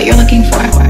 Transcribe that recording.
what you're looking for.